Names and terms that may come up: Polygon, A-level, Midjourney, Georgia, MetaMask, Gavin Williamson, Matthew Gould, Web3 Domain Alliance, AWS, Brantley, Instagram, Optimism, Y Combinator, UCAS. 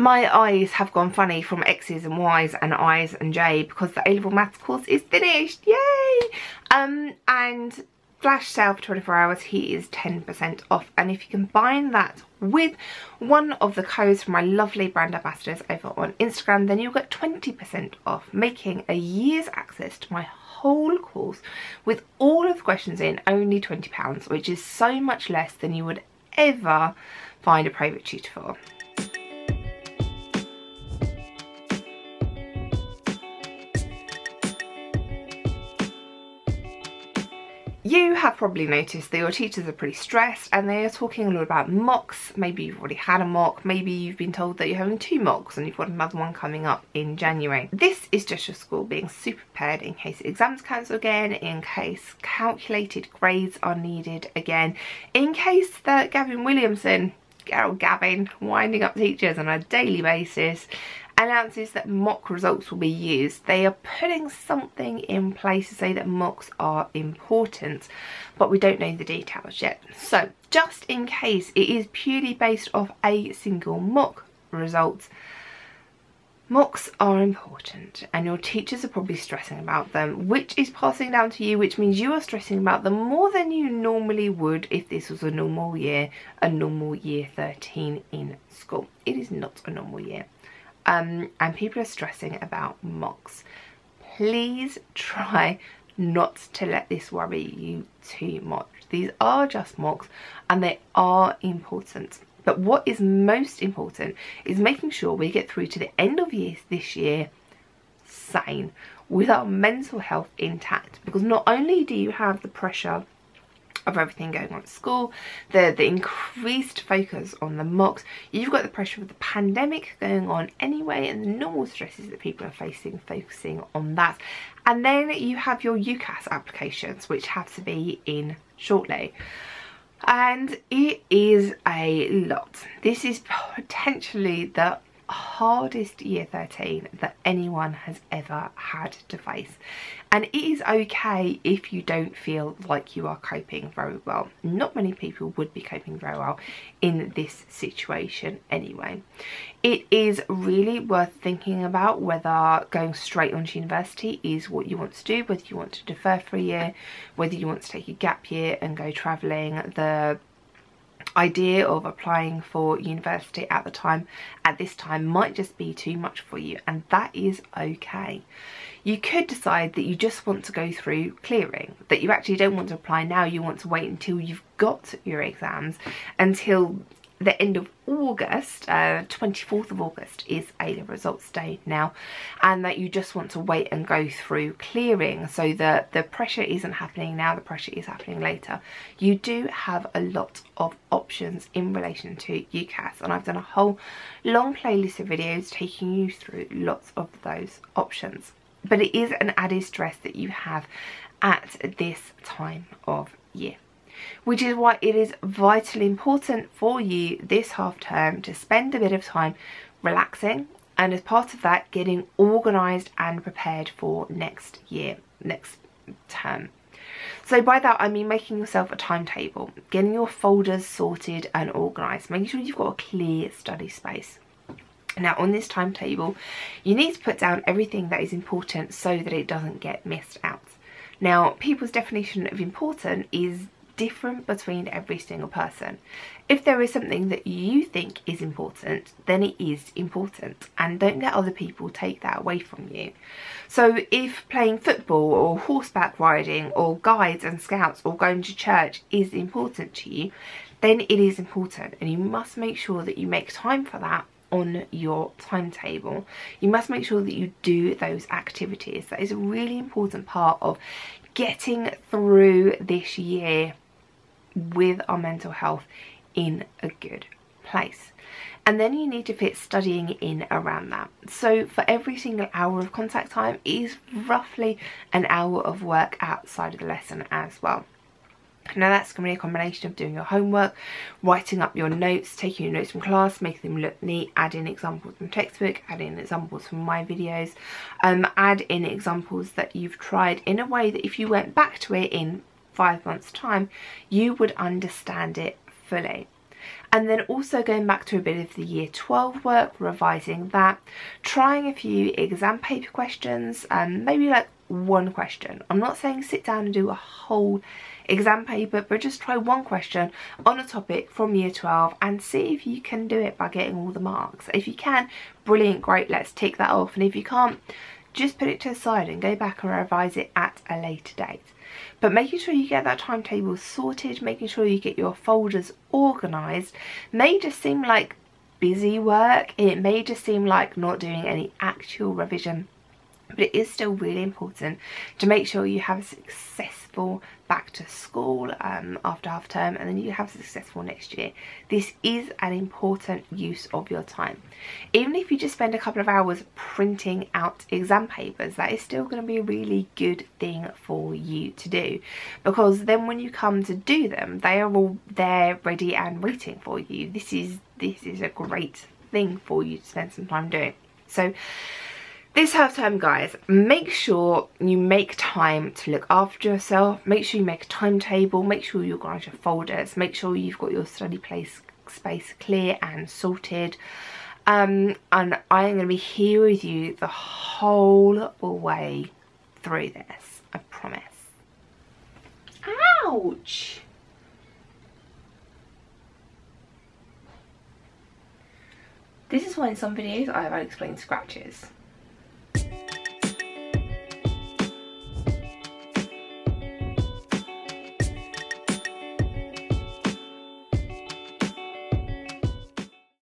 My eyes have gone funny from X's and Y's and I's and J because the A-level maths course is finished. Yay! And flash sale for 24 hours, he is 10% off. And if you combine that with one of the codes from my lovely brand ambassadors over on Instagram, then you'll get 20% off, making a year's access to my whole course with all of the questions in only £20, which is so much less than you would ever find a private tutor for. You have probably noticed that your teachers are pretty stressed and they are talking a lot about mocks. Maybe you've already had a mock, maybe you've been told that you're having two mocks and you've got another one coming up in January. This is just your school being super prepared in case exams cancel again, in case calculated grades are needed again, in case that Gavin Williamson, oh Gavin, winding up teachers on a daily basis, announces that mock results will be used. They are putting something in place to say that mocks are important, but we don't know the details yet. So just in case it is purely based off a single mock result, mocks are important and your teachers are probably stressing about them, which is passing down to you, which means you are stressing about them more than you normally would if this was a normal year 13 in school. It is not a normal year. And people are stressing about mocks. Please try not to let this worry you too much. These are just mocks and they are important. But what is most important is making sure we get through to the end of this year sane, with our mental health intact. Because not only do you have the pressure of everything going on at school, the increased focus on the mocks, you've got the pressure of the pandemic going on anyway and the normal stresses that people are facing, focusing on that. And then you have your UCAS applications, which have to be in shortly. And it is a lot. This is potentially the hardest year 13 that anyone has ever had to face, and it is okay if you don't feel like you are coping very well. Not many people would be coping very well in this situation anyway. It is really worth thinking about whether going straight on to university is what you want to do, whether you want to defer for a year, whether you want to take a gap year and go travelling. The idea of applying for university at this time might just be too much for you, and that is okay. You could decide that you just want to go through clearing, that you actually don't want to apply now, you want to wait until you've got your exams, until the end of August. 24th of August is A-level results day now, and that you just want to wait and go through clearing so that the pressure isn't happening now, the pressure is happening later. You do have a lot of options in relation to UCAS, and I've done a whole long playlist of videos taking you through lots of those options. But it is an added stress that you have at this time of year, which is why it is vitally important for you this half term to spend a bit of time relaxing, and as part of that getting organised and prepared for next year, next term. So by that I mean making yourself a timetable, getting your folders sorted and organised, making sure you've got a clear study space. Now on this timetable you need to put down everything that is important so that it doesn't get missed out. Now people's definition of important is different between every single person. If there is something that you think is important, then it is important, and don't let other people take that away from you. So if playing football or horseback riding or guides and scouts or going to church is important to you, then it is important, and you must make sure that you make time for that on your timetable. You must make sure that you do those activities. That is a really important part of getting through this year with our mental health in a good place. And then you need to fit studying in around that. So for every single hour of contact time is roughly an hour of work outside of the lesson as well. Now that's going to be a combination of doing your homework, writing up your notes, taking your notes from class, making them look neat, add in examples from textbook, add in examples from my videos, add in examples that you've tried in a way that if you went back to it in 5 months' time, you would understand it fully. and then also going back to a bit of the year 12 work, revising that, trying a few exam paper questions, maybe like one question. I'm not saying sit down and do a whole exam paper, but just try one question on a topic from year 12 and see if you can do it by getting all the marks. If you can, brilliant, great, let's tick that off, and if you can't, just put it to the side and go back and revise it at a later date. But making sure you get that timetable sorted, making sure you get your folders organised, may just seem like busy work, it may just seem like not doing any actual revision, but it is still really important to make sure you have a successful back to school after half term, and then you have successful next year. This is an important use of your time. Even if you just spend a couple of hours printing out exam papers, that is still going to be a really good thing for you to do, because then when you come to do them, they are all there ready and waiting for you. This is a great thing for you to spend some time doing. So this half term, guys, make sure you make time to look after yourself, make sure you make a timetable, make sure you organise your folders, make sure you've got your study space clear and sorted. And I am going to be here with you the whole way through this, I promise. Ouch! This is why in some videos I have unexplained scratches.